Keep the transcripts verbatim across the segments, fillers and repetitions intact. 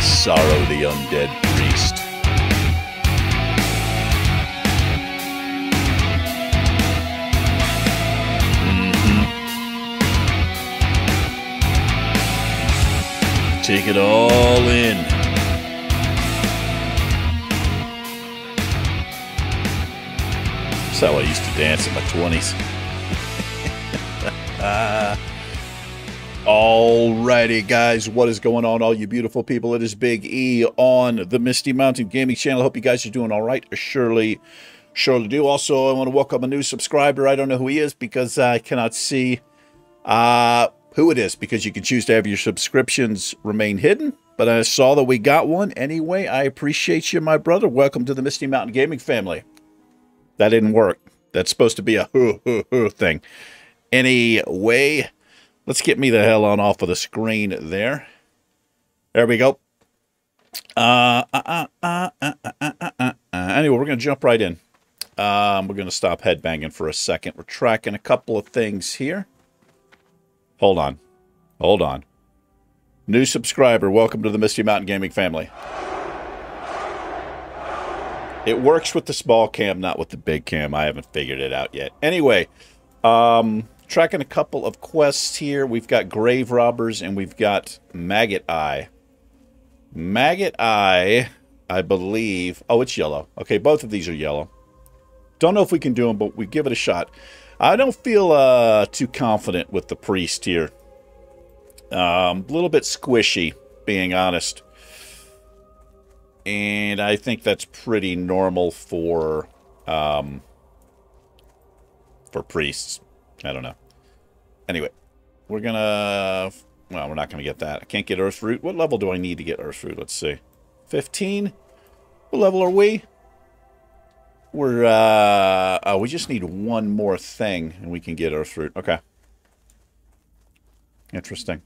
Sorrow the undead priest. Mm-hmm. Take it all in. That's how I used to dance in my twenties. uh. Alrighty, guys, what is going on, all you beautiful people? It is Big E on the Misty Mountain Gaming channel. Hope you guys are doing all right. Surely, surely do. Also, I want to welcome a new subscriber. I don't know who he is because I cannot see uh, who it is, because you can choose to have your subscriptions remain hidden. But I saw that we got one. Anyway, I appreciate you, my brother. Welcome to the Misty Mountain Gaming family. That didn't work. That's supposed to be a hoo hoo hoo thing. Anyway, let's get me the hell on off of the screen there. There we go. Uh, uh, uh, uh, uh, uh, uh, uh. Anyway, we're going to jump right in. Um, we're going to stop headbanging for a second. We're tracking a couple of things here. Hold on. Hold on. New subscriber, welcome to the Misty Mountain Gaming family. It works with the small cam, not with the big cam. I haven't figured it out yet. Anyway, um... tracking a couple of quests here. We've got Grave Robbers and we've got Maggot Eye. Maggot Eye, I believe. Oh, it's yellow. Okay, both of these are yellow. Don't know if we can do them, but we give it a shot. I don't feel uh, too confident with the priest here. A um, little bit squishy, being honest. And I think that's pretty normal for, um, for priests. I don't know. Anyway, we're going to... Well, we're not going to get that. I can't get Earthroot. What level do I need to get Earthroot? Let's see. fifteen? What level are we? We're... Uh, oh, we just need one more thing, and we can get Earthroot. Okay. Interesting.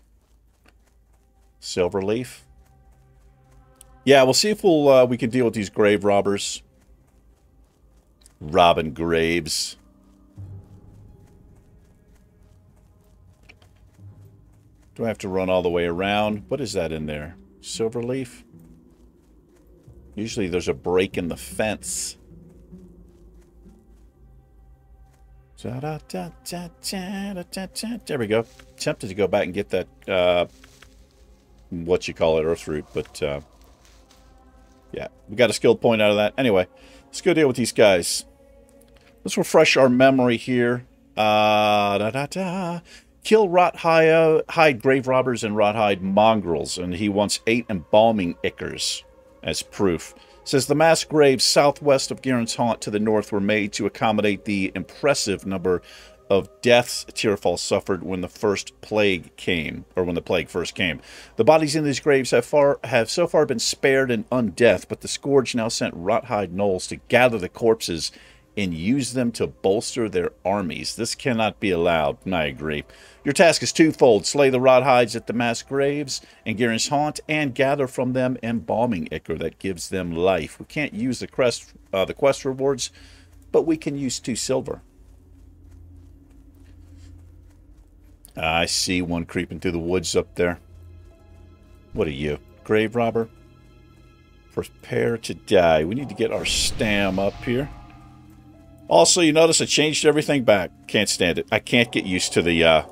Silverleaf. Yeah, we'll see if we'll, uh, we can deal with these grave robbers. Robbing graves. Do I have to run all the way around? What is that in there? Silverleaf? Usually there's a break in the fence. There we go. Tempted to go back and get that, uh, what you call it, Earthroot, but, uh, yeah. We got a skill point out of that. Anyway, let's go deal with these guys. Let's refresh our memory here. Uh, da da da. Kill rothide grave robbers and rothide mongrels, and he wants eight embalming ichors as proof. Says the mass graves southwest of Garen's haunt to the north were made to accommodate the impressive number of deaths Tirisfal suffered when the first plague came, or when the plague first came. The bodies in these graves have far have so far been spared in undeath, but the scourge now sent rothide gnolls to gather the corpses and use them to bolster their armies. This cannot be allowed, and I agree. Your task is twofold. Slay the rothides at the mass graves and Garen's haunt, and gather from them embalming ichor that gives them life. We can't use the quest, uh, the quest rewards, but we can use two silver. I see one creeping through the woods up there. What are you, grave robber? Prepare to die. We need to get our stam up here. Also, you notice I changed everything back. Can't stand it. I can't get used to the uh,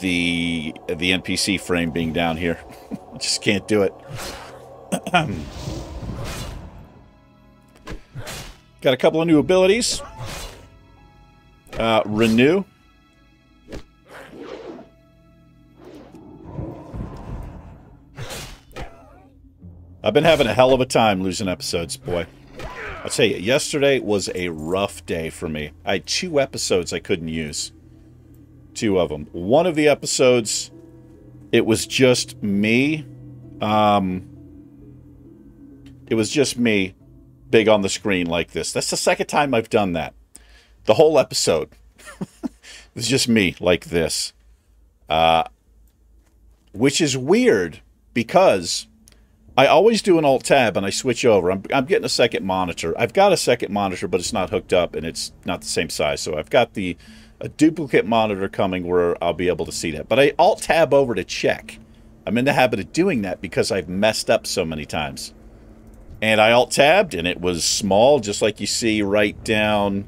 the the N P C frame being down here. I just can't do it. Got a couple of new abilities. Uh, renew. I've been having a hell of a time losing episodes, boy. I'll tell you, yesterday was a rough day for me. I had two episodes I couldn't use. Two of them. One of the episodes, it was just me. Um, it was just me big on the screen like this. That's the second time I've done that. The whole episode. It was just me like this. Uh, which is weird because I always do an alt-tab and I switch over. I'm, I'm getting a second monitor. I've got a second monitor, but it's not hooked up and it's not the same size. So I've got the a duplicate monitor coming where I'll be able to see that. But I alt-tab over to check. I'm in the habit of doing that because I've messed up so many times. And I alt-tabbed and it was small, just like you see right down.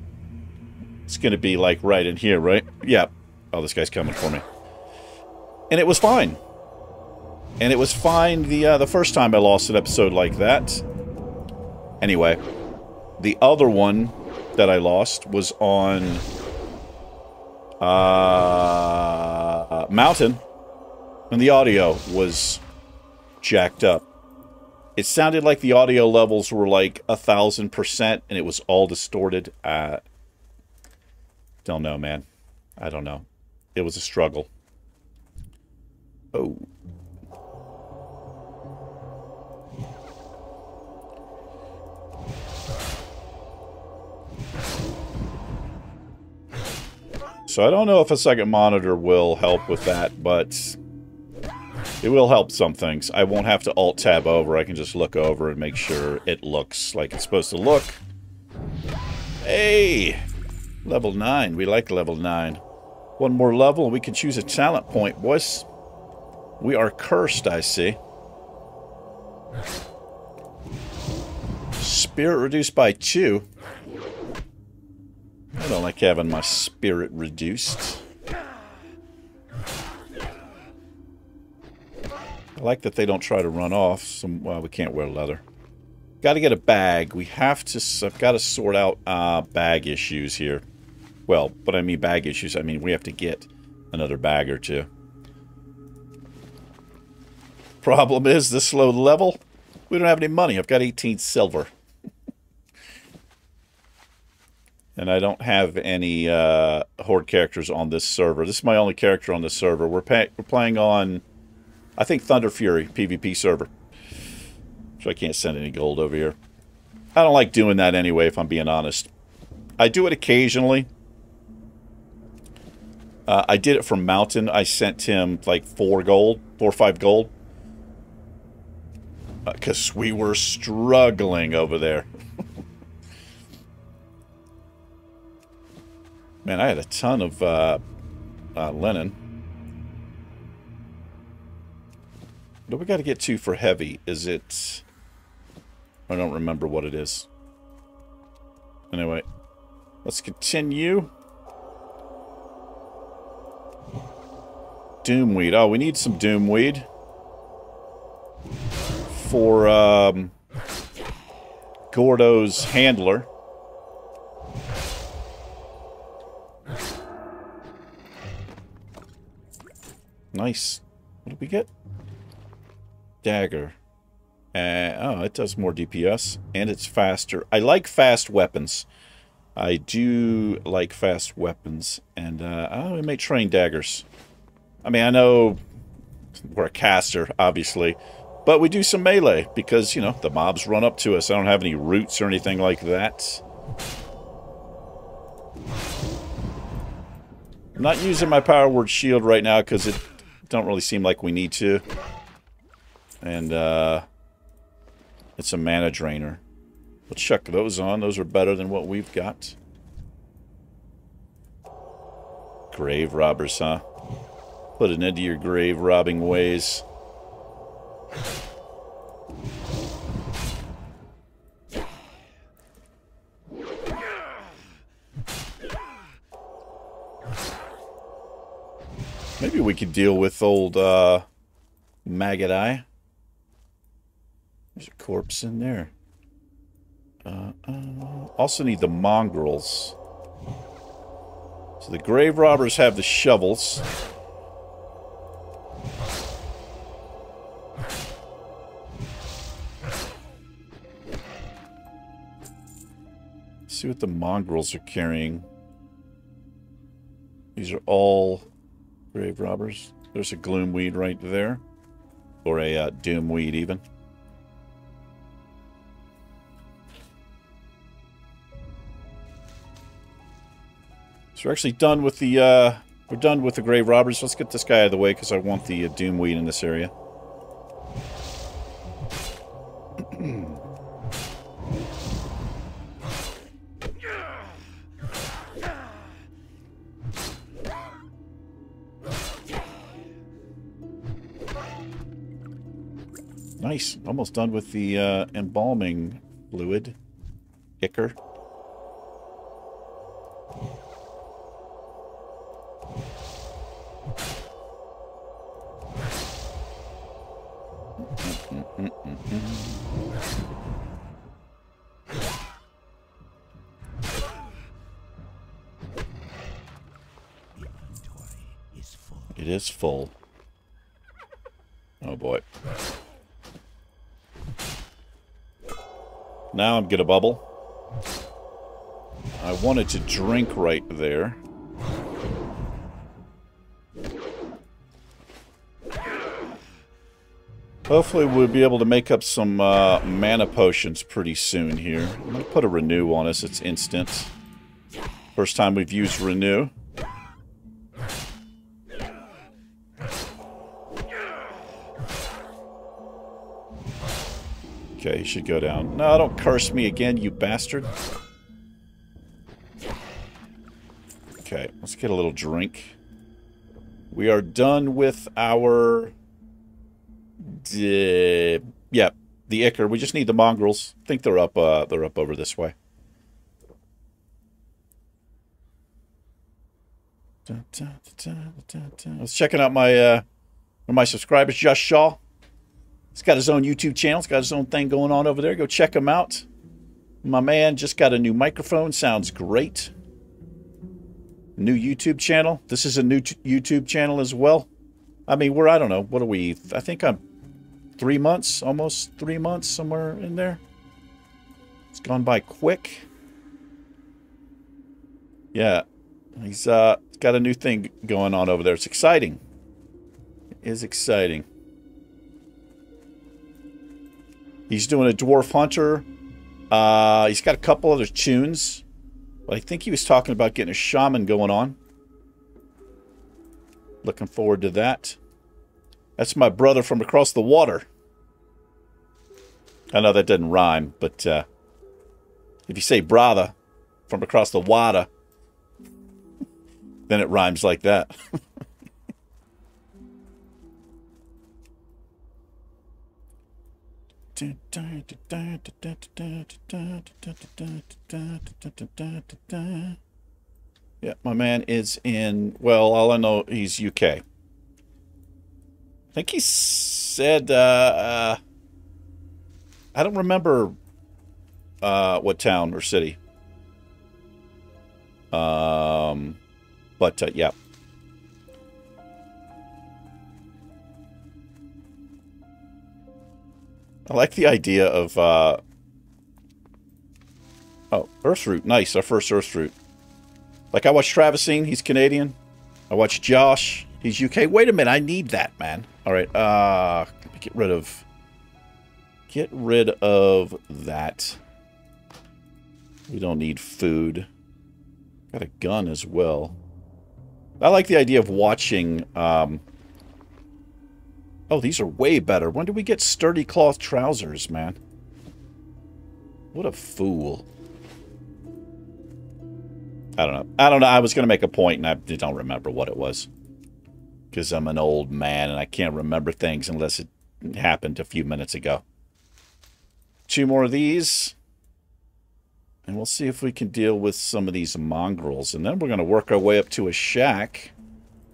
It's going to be like right in here, right? Yeah. Oh, this guy's coming for me. And it was fine. And it was fine the uh, the first time I lost an episode like that. Anyway, the other one that I lost was on uh, Mountain, and the audio was jacked up. It sounded like the audio levels were like a thousand percent, and it was all distorted. Uh, don't know, man. I don't know. It was a struggle. Oh. So I don't know if a second monitor will help with that, but it will help some things. I won't have to alt-tab over. I can just look over and make sure it looks like it's supposed to look. Hey! Level nine. We like level nine. One more level and we can choose a talent point, boys. We are cursed, I see. Spirit reduced by two. I don't like having my spirit reduced. I like that they don't try to run off. Some, well, we can't wear leather. Got to get a bag. We have to... I've got to sort out uh, bag issues here. Well, but I mean bag issues. I mean, we have to get another bag or two. Problem is, this low level, we don't have any money. I've got eighteen silver. And I don't have any uh, Horde characters on this server. This is my only character on this server. We're, pay we're playing on, I think, Thunder Fury PvP server. So I can't send any gold over here. I don't like doing that anyway, if I'm being honest. I do it occasionally. Uh, I did it for Mountain. I sent him, like, four gold. Four or five gold. Because uh, we were struggling over there. Man, I had a ton of uh, uh, linen. What do we got to get to for heavy? Is it... I don't remember what it is. Anyway, let's continue. Doomweed. Oh, we need some Doomweed. For um, Gordo's handler. Nice. What did we get? Dagger. Uh, oh, it does more D P S. And it's faster. I like fast weapons. I do like fast weapons. And, uh, oh, we may train daggers. I mean, I know we're a caster, obviously. But we do some melee. Because, you know, the mobs run up to us. I don't have any roots or anything like that. I'm not using my power word shield right now because it... don't really seem like we need to. And, uh... it's a mana drainer. Let's chuck those on. Those are better than what we've got. Grave robbers, huh? Put an end to your grave robbing ways. Maybe we could deal with old uh, Maggot Eye. There's a corpse in there. Uh, uh, also need the mongrels. So the grave robbers have the shovels. see what the mongrels are carrying. These are all grave robbers. There's a gloomweed right there. Or a uh, doomweed even. So we're actually done with the, uh, we're done with the grave robbers. Let's get this guy out of the way because I want the uh, doomweed in this area. Nice. Almost done with the uh, embalming fluid. Ichor. It is full. Oh boy. Now I'm gonna bubble. I wanted to drink right there. Hopefully we'll be able to make up some uh, mana potions pretty soon here. I'm gonna put a renew on us. It's instant. First time we've used renew. Okay, you should go down. No, don't curse me again, you bastard. Okay, let's get a little drink. We are done with our... Uh, yeah, the ichor. We just need the mongrels. I think they're up. Uh, they're up over this way. Dun, dun, dun, dun, dun. I was checking out my uh, one of my subscribers, Josh Shaw. He's got his own YouTube channel. He's got his own thing going on over there. Go check him out. My man just got a new microphone. Sounds great. New YouTube channel. This is a new YouTube channel as well. I mean, we're, I don't know, what are we, I think I'm three months, almost three months, somewhere in there. It's gone by quick. Yeah, he's uh, got a new thing going on over there. It's exciting. It is exciting. He's doing a Dwarf Hunter. Uh, he's got a couple other tunes. But I think he was talking about getting a Shaman going on. Looking forward to that. That's my brother from across the water. I know that doesn't rhyme, but uh, if you say brother from across the water, then it rhymes like that. Yeah, my man is in, well, all I know, he's U K. I think he said, uh, uh, I don't remember uh, what town or city. Um, but, uh, yeah. I like the idea of, uh, oh, Earthroot. Nice, our first Earthroot. Like, I watch Travisine, he's Canadian. I watch Josh, he's U K. Wait a minute, I need that, man. All right, uh, get rid of... Get rid of that. We don't need food. Got a gun as well. I like the idea of watching... Um, oh, these are way better. When do we get sturdy cloth trousers, man? What a fool. I don't know. I don't know. I was going to make a point, and I don't remember what it was. Because I'm an old man, and I can't remember things unless it happened a few minutes ago. Two more of these. And we'll see if we can deal with some of these mongrels. And then we're going to work our way up to a shack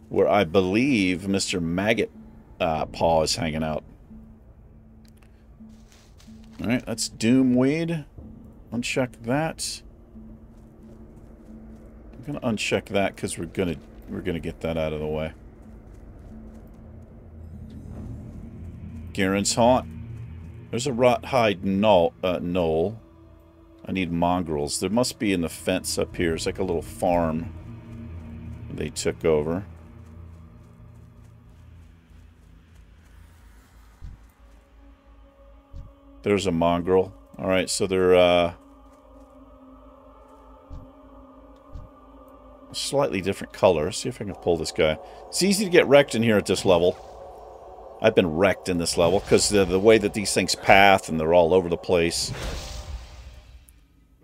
where I believe Mister Maggot uh, Paw is hanging out. All right, that's Doomweed. Uncheck that. I'm gonna uncheck that because we're gonna we're gonna get that out of the way. Garen's haunt. There's a rothide gnoll. Uh, gnoll. I need mongrels. There must be in the fence up here. It's like a little farm they took over. There's a mongrel. All right, so they're uh, slightly different color. Let's see if I can pull this guy. It's easy to get wrecked in here at this level. I've been wrecked in this level because the, the way that these things path and they're all over the place.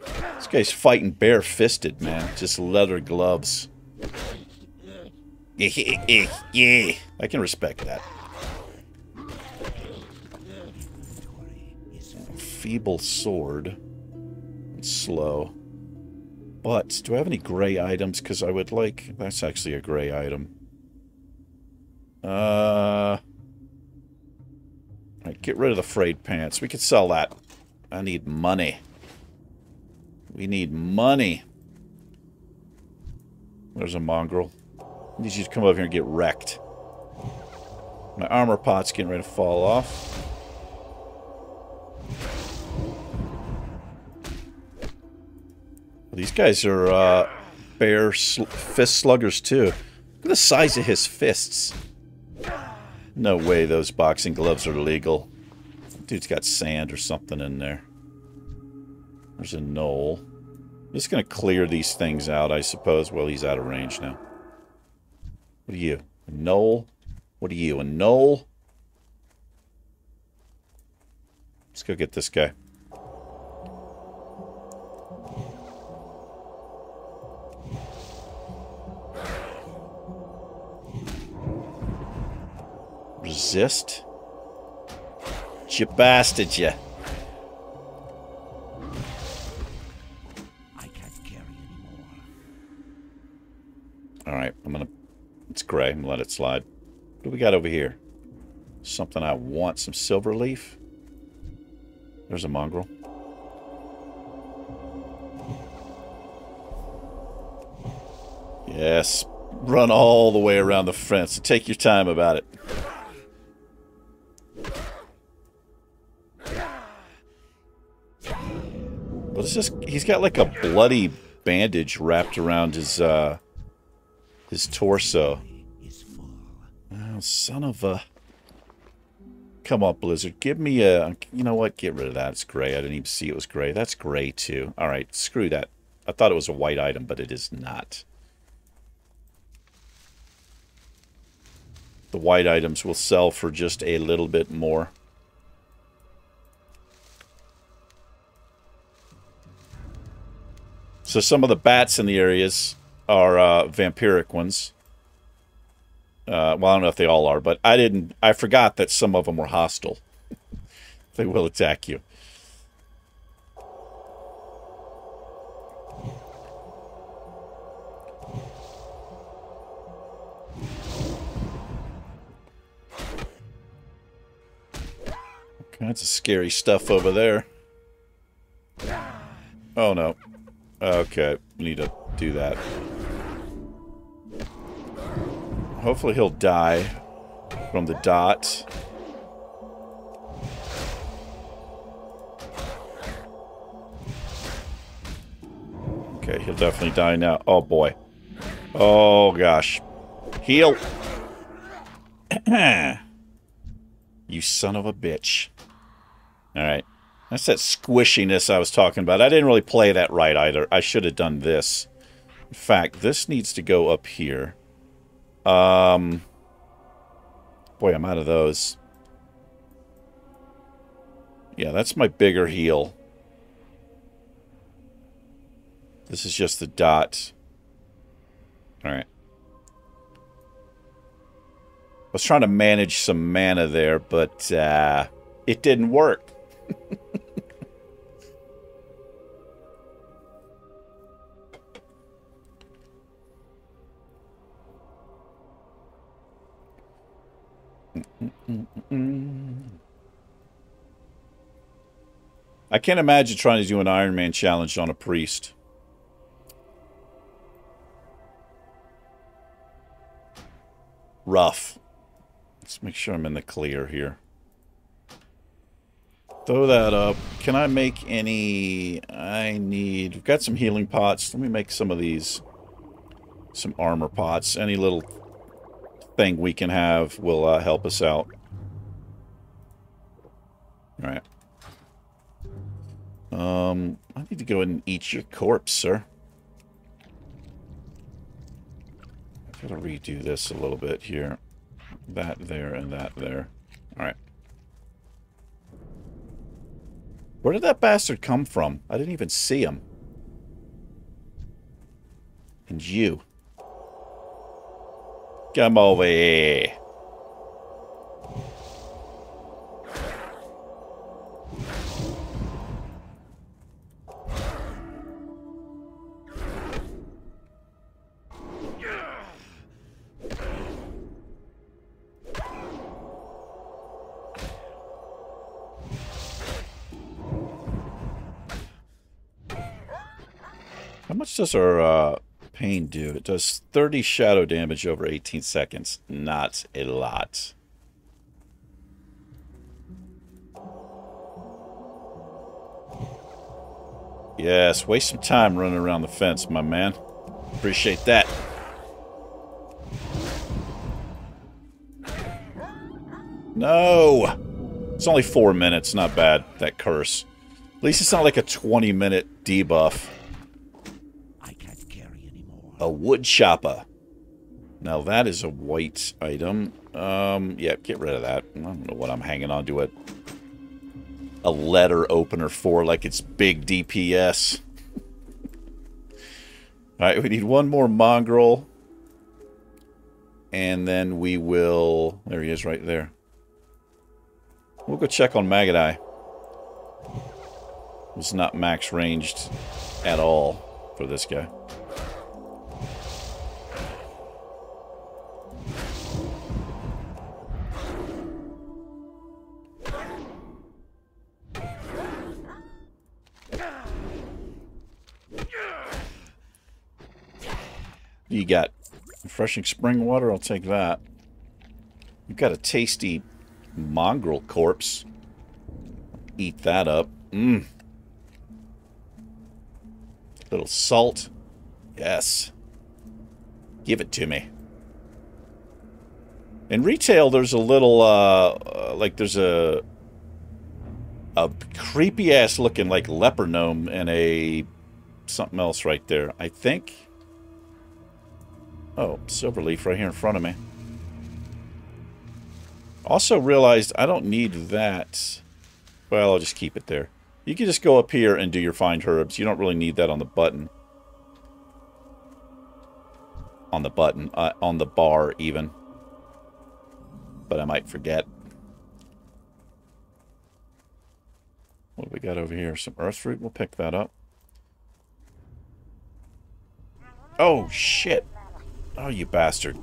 This guy's fighting bare-fisted, man. Just leather gloves. I can respect that. Feeble sword. It's slow. But, do I have any gray items? Because I would like... That's actually a gray item. Uh... Alright, get rid of the frayed pants. We could sell that. I need money. We need money. There's a mongrel. I need you to come over here and get wrecked. My armor pot's getting ready to fall off. These guys are uh, bare sl fist sluggers, too. Look at the size of his fists. No way those boxing gloves are legal. Dude's got sand or something in there. There's a gnoll. I'm just going to clear these things out, I suppose. Well, he's out of range now. What are you? A gnoll? What are you? A gnoll? Let's go get this guy. Resist? You bastard, you. I can't carry anymore. Alright, I'm gonna... It's gray. I'm gonna let it slide. What do we got over here? Something I want. Some Silverleaf? There's a mongrel. Yes. Run all the way around the fence. Take your time about it. Well, it's just, he's got like a bloody bandage wrapped around his, uh, his torso. Oh, son of a... Come on, Blizzard. Give me a... You know what? Get rid of that. It's gray. I didn't even see it was gray. That's gray, too. All right, screw that. I thought it was a white item, but it is not. The white items will sell for just a little bit more. So some of the bats in the areas are uh, vampiric ones. Uh, well, I don't know if they all are, but I didn't. I forgot that some of them were hostile. They will attack you. All kinds of scary stuff over there. Oh no. Okay, we need to do that. Hopefully he'll die from the dot. Okay, he'll definitely die now. Oh, boy. Oh, gosh. Heal! You son of a bitch. Alright. That's that squishiness I was talking about. I didn't really play that right either. I should have done this. In fact, this needs to go up here. Um, boy, I'm out of those. Yeah, that's my bigger heal. This is just the dot. All right. I was trying to manage some mana there, but uh, it didn't work. I can't imagine trying to do an Iron Man challenge on a priest. Rough. Let's make sure I'm in the clear here. Throw that up. Can I make any... I need... We've got some healing pots. Let me make some of these. Some armor pots. Any little thing we can have will uh, help us out. Alright. Um, I need to go ahead and eat your corpse, sir. I've got to redo this a little bit here. That there and that there. Alright. Where did that bastard come from? I didn't even see him. And you. Come over here. Does our uh, pain do? It does thirty shadow damage over eighteen seconds. Not a lot. Yes, waste some time running around the fence, my man. Appreciate that. No! It's only four minutes. Not bad, that curse. At least it's not like a twenty minute debuff. A wood chopper. Now that is a white item. Um, yeah, get rid of that. I don't know what I'm hanging on to a, a letter opener for, like it's big D P S. Alright, we need one more mongrel. And then we will... There he is right there. We'll go check on Maggot Eye. It's not max ranged at all for this guy. You got refreshing spring water, I'll take that. You've got a tasty mongrel corpse. Eat that up. Mmm. Little salt. Yes. Give it to me. In retail, there's a little, uh, uh like there's a, a creepy-ass looking, like, leper gnome and a something else right there, I think. Oh, Silverleaf right here in front of me. Also realized I don't need that. Well, I'll just keep it there. You can just go up here and do your find herbs. You don't really need that on the button. On the button. Uh, on the bar, even. But I might forget. What do we got over here? Some Earthroot. We'll pick that up. Oh, shit. Oh, you bastard.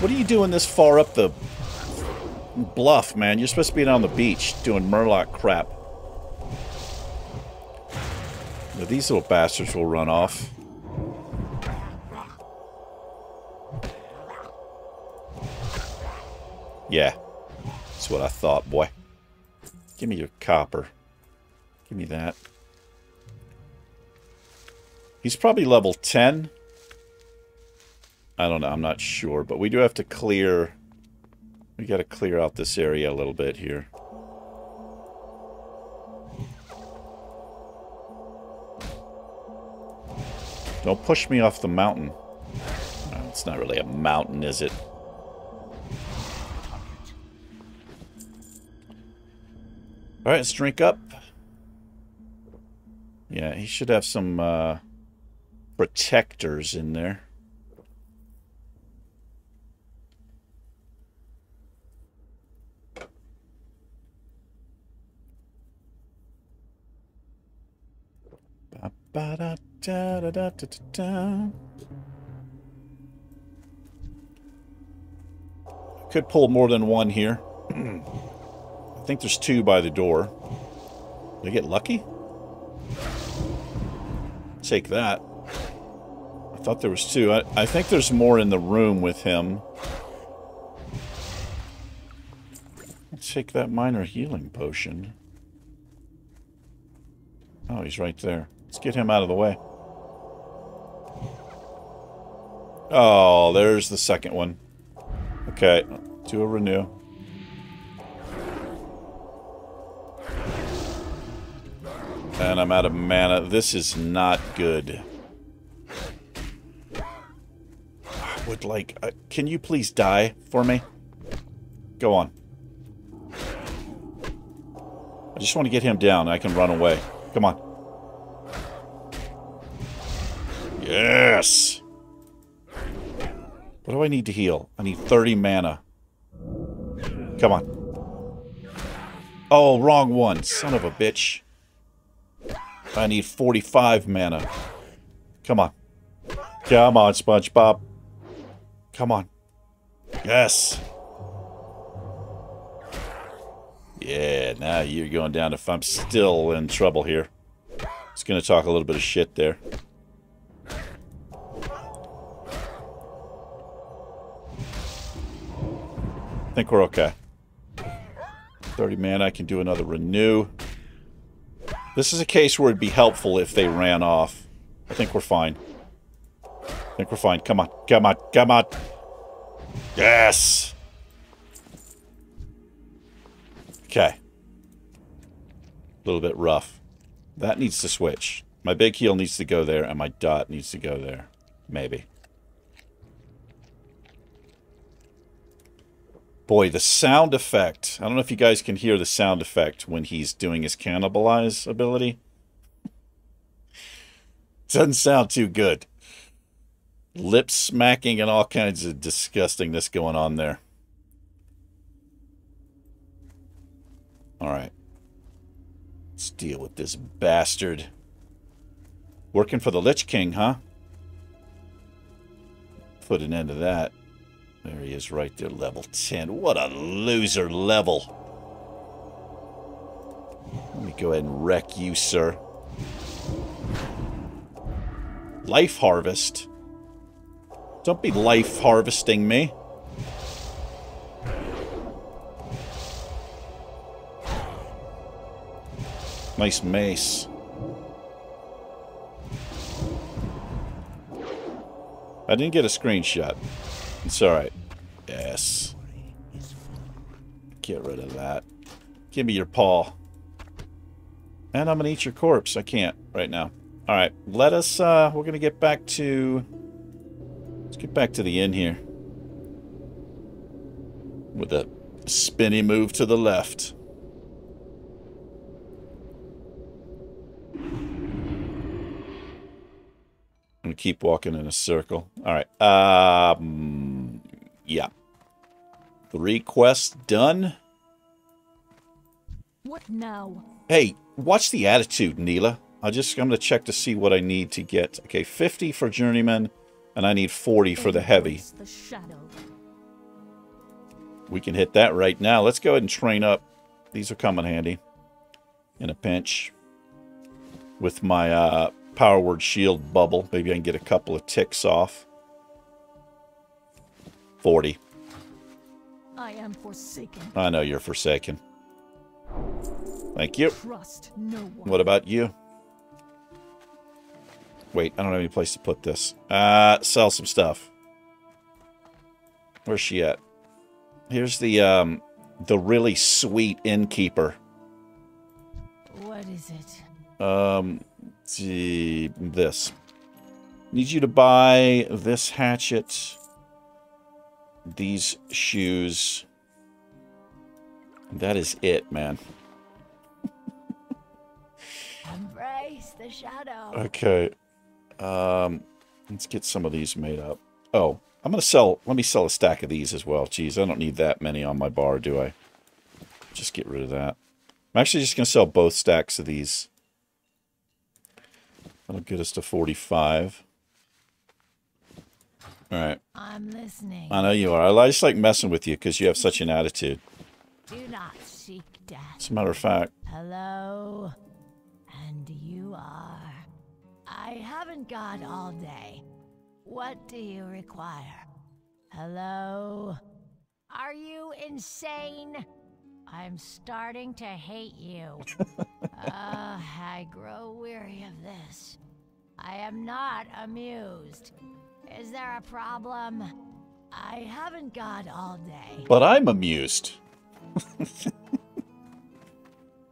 What are you doing this far up the bluff, man? You're supposed to be down the beach doing Murloc crap. Now, these little bastards will run off. Yeah. That's what I thought, boy. Give me your copper. Give me that. He's probably level ten. I don't know. I'm not sure. But we do have to clear... We got to clear out this area a little bit here. Don't push me off the mountain. No, it's not really a mountain, is it? Alright, let's drink up. Yeah, he should have some... Uh, protectors in there. Ba, ba, da, da, da, da, da, da. Could pull more than one here. I think there's two by the door. Did I get lucky? Take that. I thought there was two. I, I think there's more in the room with him. take that minor healing potion. Oh, he's right there. Let's get him out of the way. Oh, there's the second one. Okay, do a renew. And I'm out of mana. This is not good. I would like... Uh, can you please die for me? Go on. I just want to get him down. I can run away. Come on. Yes! What do I need to heal? I need thirty mana. Come on. Oh, wrong one. Son of a bitch. I need forty-five mana. Come on. Come on, SpongeBob. Come on. Yes. Yeah, now you're going down if I'm still in trouble here. Just going to talk a little bit of shit there. I think we're okay. thirty mana, I can do another renew. This is a case where it'd be helpful if they ran off. I think we're fine. I think we're fine. Come on. Come on. Come on. Yes! Okay. A little bit rough. That needs to switch. My big heal needs to go there, and my dot needs to go there. Maybe. Boy, the sound effect. I don't know if you guys can hear the sound effect when he's doing his cannibalize ability. Doesn't sound too good. Lip smacking and all kinds of disgustingness going on there. Alright. Let's deal with this bastard. Working for the Lich King, huh? Put an end to that. There he is right there, level ten. What a loser level. Let me go ahead and wreck you, sir. Life harvest? Don't be life harvesting me. Nice mace. I didn't get a screenshot. It's alright. Yes. Get rid of that. Give me your paw. And I'm gonna eat your corpse. I can't right now. Alright, let us, uh, we're gonna get back to... Let's get back to the inn here. With a spinny move to the left. Keep walking in a circle. All right. Um, yeah. Three quests done. What now? Hey, watch the attitude, Neela. I just I'm gonna check to see what I need to get. Okay, fifty for journeyman, and I need forty for the heavy. The shadow. We can hit that right now. Let's go ahead and train up. These will come in handy in a pinch. With my uh. Power word shield bubble. Maybe I can get a couple of ticks off. forty. I am forsaken. I know you're forsaken. Thank you. Trust no one. What about you? Wait, I don't have any place to put this. Uh, sell some stuff. Where's she at? Here's the um, the really sweet innkeeper. What is it? Um. See this. Need you to buy this hatchet, these shoes. That is it, man. Embrace the shadow. Okay. Um, let's get some of these made up. Oh, I'm gonna sell. Let me sell a stack of these as well. Jeez, I don't need that many on my bar, do I? Just get rid of that. I'm actually just gonna sell both stacks of these. That'll get us to forty-five. All right. I'm listening. I know you are. I just like messing with you because you have such an attitude. Do not seek death. As a matter of fact. Hello. And you are. I haven't got all day. What do you require? Hello. Are you insane? I'm starting to hate you. uh, I grow weary of this. I am not amused. Is there a problem? I haven't got all day. But I'm amused.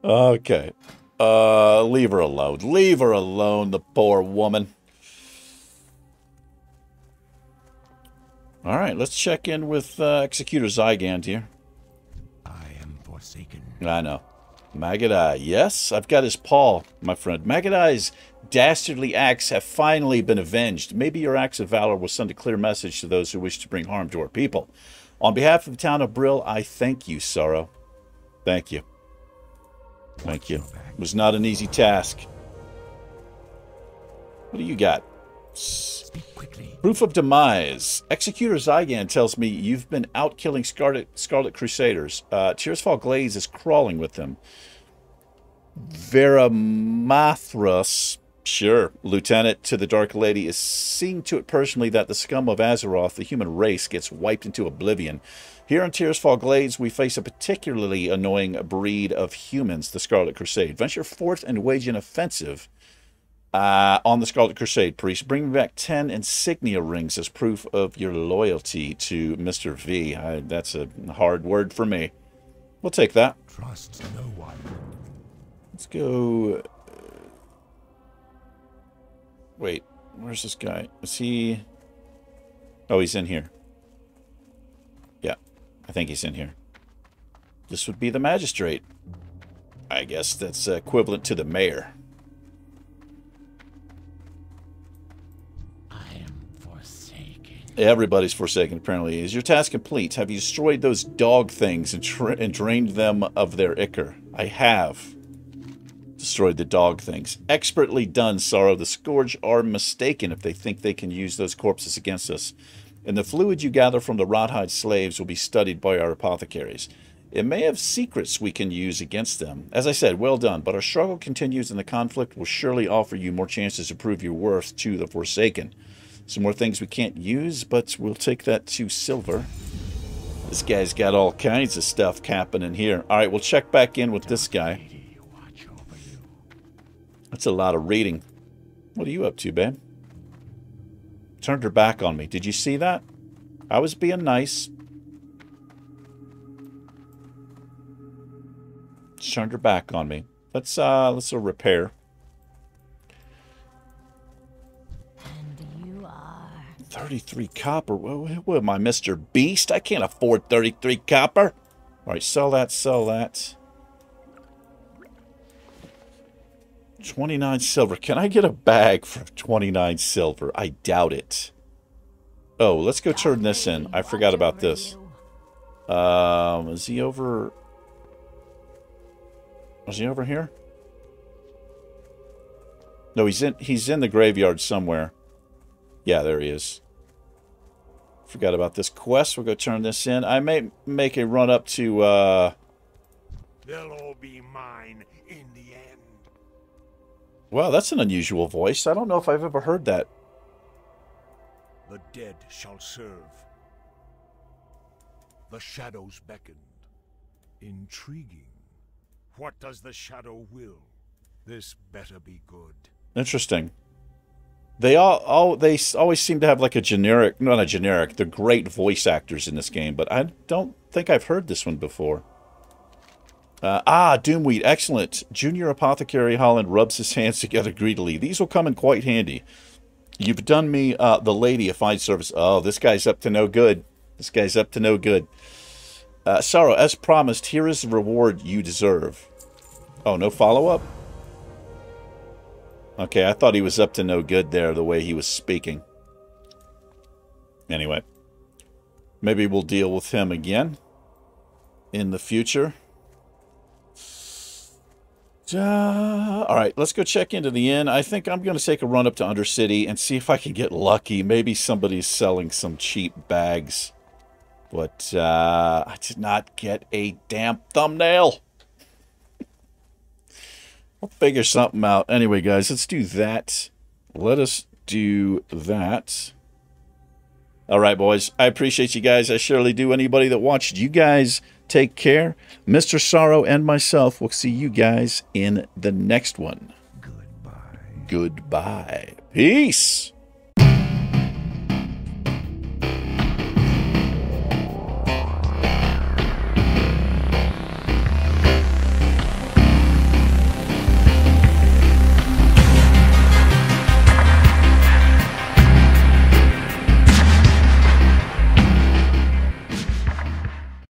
Okay. Uh, leave her alone. Leave her alone, the poor woman. Alright, let's check in with uh, Executor Zygan here. I am forsaken. I know. Maggot Eye. Yes, I've got his paw, my friend. Maggot Eye's dastardly acts have finally been avenged. Maybe your acts of valor will send a clear message to those who wish to bring harm to our people. On behalf of the town of Brill, I thank you, Sorrow. Thank you. Thank you. It was not an easy task. What do you got? Speak quickly. Proof of demise. Executor Zygan tells me you've been out killing Scarlet, Scarlet Crusaders. Uh, Tirisfal Glades is crawling with them. Varimathras, sure, Lieutenant to the Dark Lady, is seeing to it personally that the scum of Azeroth, the human race, gets wiped into oblivion. Here in Tirisfal Glades, we face a particularly annoying breed of humans, the Scarlet Crusade. Venture forth and wage an offensive uh, on the Scarlet Crusade, priest. Bring back ten insignia rings as proof of your loyalty to Mister V. I, that's a hard word for me. We'll take that. Trust no one. Let's go... Wait, where's this guy? Is he... Oh, he's in here. I think he's in here. This would be the magistrate. I guess that's equivalent to the mayor. I am forsaken. Everybody's forsaken, apparently. Is your task complete? Have you destroyed those dog things and, tra and drained them of their ichor? I have destroyed the dog things. Expertly done, Sorrow. The Scourge are mistaken if they think they can use those corpses against us. And the fluid you gather from the rothide slaves will be studied by our apothecaries. It may have secrets we can use against them. As I said, well done, but our struggle continues and the conflict will surely offer you more chances to prove your worth to the Forsaken. Some more things we can't use, but we'll take that to Silver. This guy's got all kinds of stuff happening here. Alright, we'll check back in with this guy. That's a lot of reading. What are you up to, babe? Turned her back on me. Did you see that? I was being nice. Turned her back on me. Let's uh let's uh, repair. And you are thirty-three copper. What am I, Mister Beast? I can't afford thirty-three copper. All right, sell that, sell that. twenty-nine silver. Can I get a bag for twenty-nine silver? I doubt it. Oh, let's go turn this in. I forgot about this. Um, is he over... Is he over here? No, he's in, he's in the graveyard somewhere. Yeah, there he is. Forgot about this quest. We'll go turn this in. I may make a run up to... Uh... They'll all be mine in the end. Wow, that's an unusual voice. I don't know if I've ever heard that. The dead shall serve. The shadows beckoned. Intriguing. What does the shadow will? This better be good. Interesting. They all, all they always seem to have like a generic, not a generic, they're great voice actors in this game, but I don't think I've heard this one before. Uh, ah, Doomweed, excellent. Junior Apothecary Holland rubs his hands together greedily. These will come in quite handy. You've done me, uh, the lady, a fine service. Oh, this guy's up to no good. This guy's up to no good. Uh, Sorrow, as promised, here is the reward you deserve. Oh, no follow-up? Okay, I thought he was up to no good there, the way he was speaking. Anyway. Maybe we'll deal with him again in the future. Uh, all right, let's go check into the inn. I think I'm going to take a run up to Undercity and see if I can get lucky. Maybe somebody's selling some cheap bags. But uh, I did not get a damn thumbnail. I'll figure something out. Anyway, guys, let's do that. Let us do that. All right, boys. I appreciate you guys. I surely do. Anybody that watched, you guys Take care. Mister Sorrow and myself will see you guys in the next one. Goodbye. Goodbye. Peace.